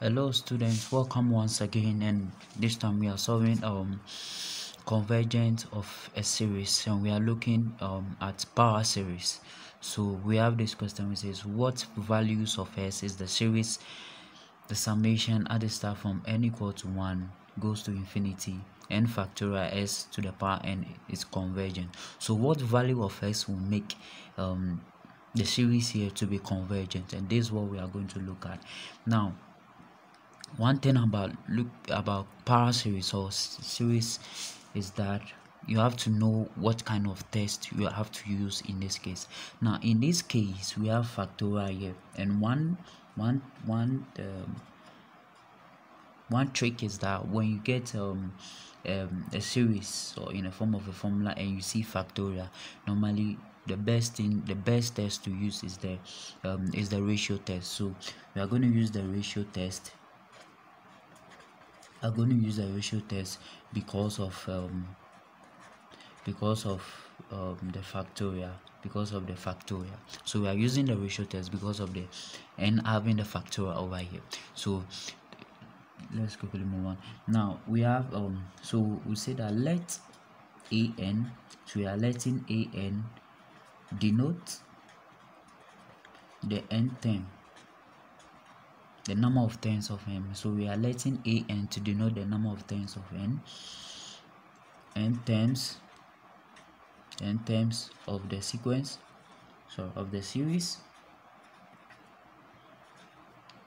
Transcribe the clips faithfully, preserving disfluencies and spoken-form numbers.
Hello students, welcome once again, and this time we are solving um convergence of a series, and we are looking um at power series. So we have this question which says, what values of S is the series the summation at the start from n equal to one goes to infinity n factorial s to the power n is convergent? So what value of S will make um the series here to be convergent? And this is what we are going to look at now. One thing about look about power series or series is that you have to know what kind of test you have to use in this case. Now in this case we have factorial here, and one one one um, one trick is that when you get um, um a series or in a form of a formula and you see factorial, normally the best thing the best test to use is the um is the ratio test. So we are going to use the ratio test I'm going to use the ratio test because of um because of um the factorial because of the factorial so we are using the ratio test because of the and having the factorial over here. So let's quickly move on. Now we have um so we say that let a n so we are letting a n denote the nth term, the number of terms of n. So we are letting a n to denote the number of terms of n n terms n terms of the sequence, so of the series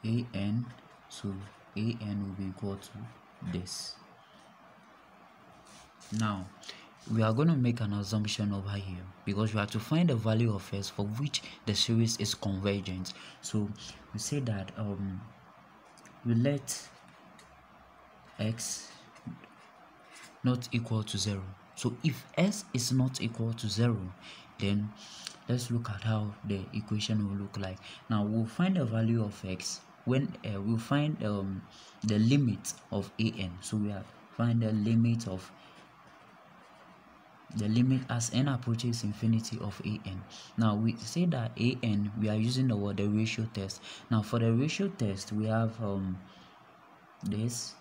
a n. So a n will be equal to this. Now we are going to make an assumption over here because we have to find the value of S for which the series is convergent. So we say that um we let x not equal to zero. So if S is not equal to zero, then let's look at how the equation will look like. Now we'll find the value of X when uh, we'll find um the limit of a n. So we have find the limit of the limit as n approaches infinity of a n. Now we say that a n, we are using the word the ratio test. Now for the ratio test we have um this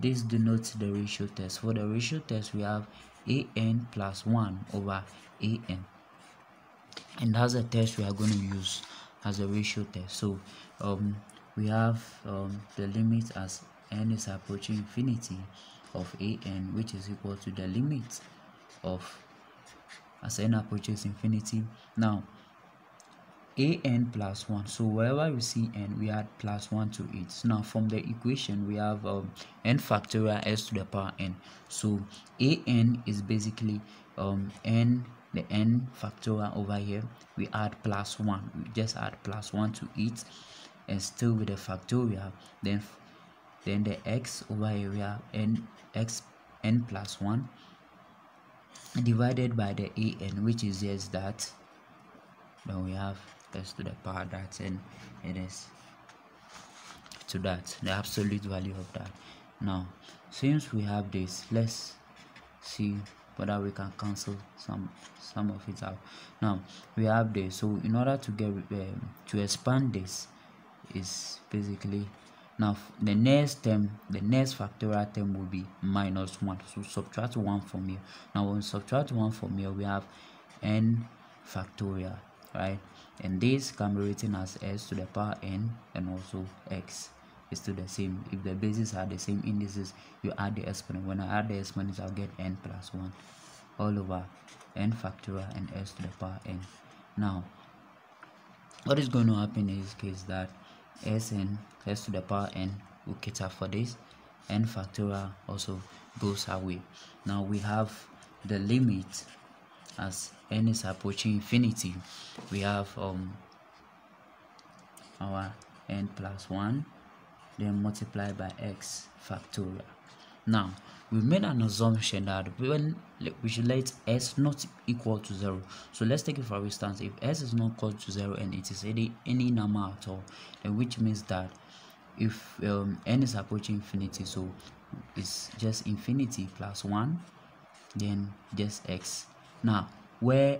this denotes the ratio test. For the ratio test we have a n plus one over a n, and that's the test we are going to use as a ratio test. So um we have um the limit as n is approaching infinity of a n, which is equal to the limit of as n approaches infinity. Now a n plus one, so wherever we see n we add plus one to it. Now from the equation we have um, n factorial s to the power n. So a n is basically um n the n factorial over here, we add plus one, we just add plus one to it, and still with the factorial, then then the x over here we have n x n plus one divided by the a n, which is just that. Then we have s to the power that n, it is to that, the absolute value of that. Now since we have this, let's see whether we can cancel some some of it out. Now we have this, so in order to get um, to expand this is basically, now the next term, the next factorial term will be minus one. So subtract one from here. Now when we subtract one from here, we have n factorial, right? And this can be written as s to the power n, and also x is still the same. If the bases are the same indices, you add the exponent. When I add the exponents, I'll get n plus one all over n factorial and s to the power n. Now what is going to happen in this case is that Sn, s to the power n will cater for this, n factorial also goes away. Now we have the limit as n is approaching infinity, we have um our n plus one, then multiplied by x factorial. Now we made an assumption that when we should let s not equal to zero. So let's take it for instance, if s is not equal to zero and it is any any number at all, then which means that if um, n is approaching infinity, so it's just infinity plus one, then just x. Now where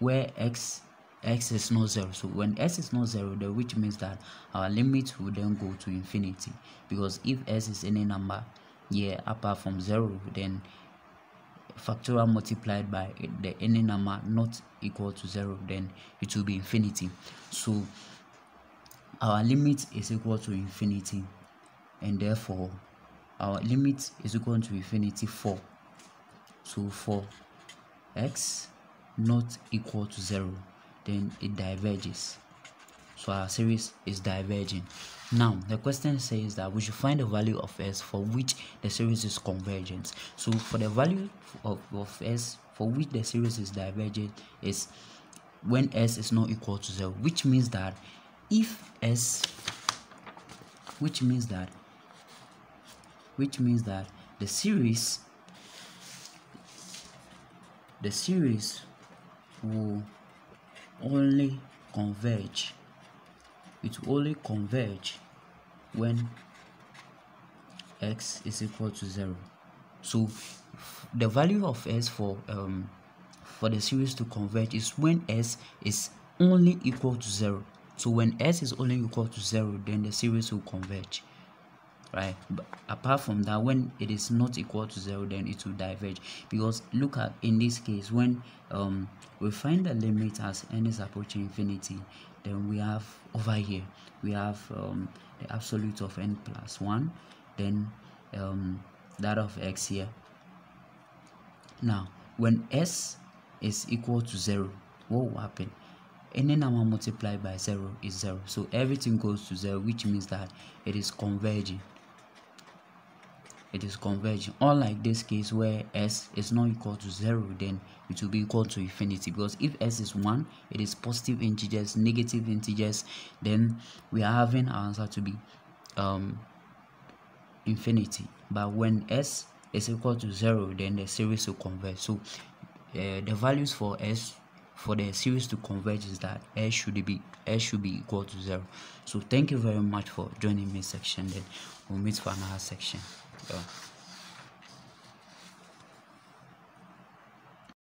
where x x is not zero. So when x is not zero, then which means that our limit will then go to infinity, because if x is any number yeah apart from zero, then factorial multiplied by the any number not equal to zero, then it will be infinity. So our limit is equal to infinity, and therefore our limit is equal to infinity for, so for x not equal to zero, then it diverges. So our series is diverging. Now the question says that we should find the value of s for which the series is convergent. So for the value of, of s for which the series is divergent is when s is not equal to zero, which means that if s which means that which means that the series the series will only converge it will only converge when x is equal to zero. So the value of s for um for the series to converge is when s is only equal to zero. So when s is only equal to zero, then the series will converge, right? But apart from that, when it is not equal to zero, then it will diverge, because look at in this case, when um we find the limit as n is approaching infinity, then we have over here we have um the absolute of n plus one, then um that of x here. Now when s is equal to zero, what will happen? Any number multiplied by zero is zero, so everything goes to zero, which means that it is converging. It is converging unlike this case where s is not equal to zero, then it will be equal to infinity, because if s is one, it is positive integers, negative integers, then we are having our answer to be um infinity. But when s is equal to zero, then the series will converge. So uh, the values for s for the series to converge is that s should be s should be equal to zero. So thank you very much for joining me section, then we'll meet for another section. Yeah.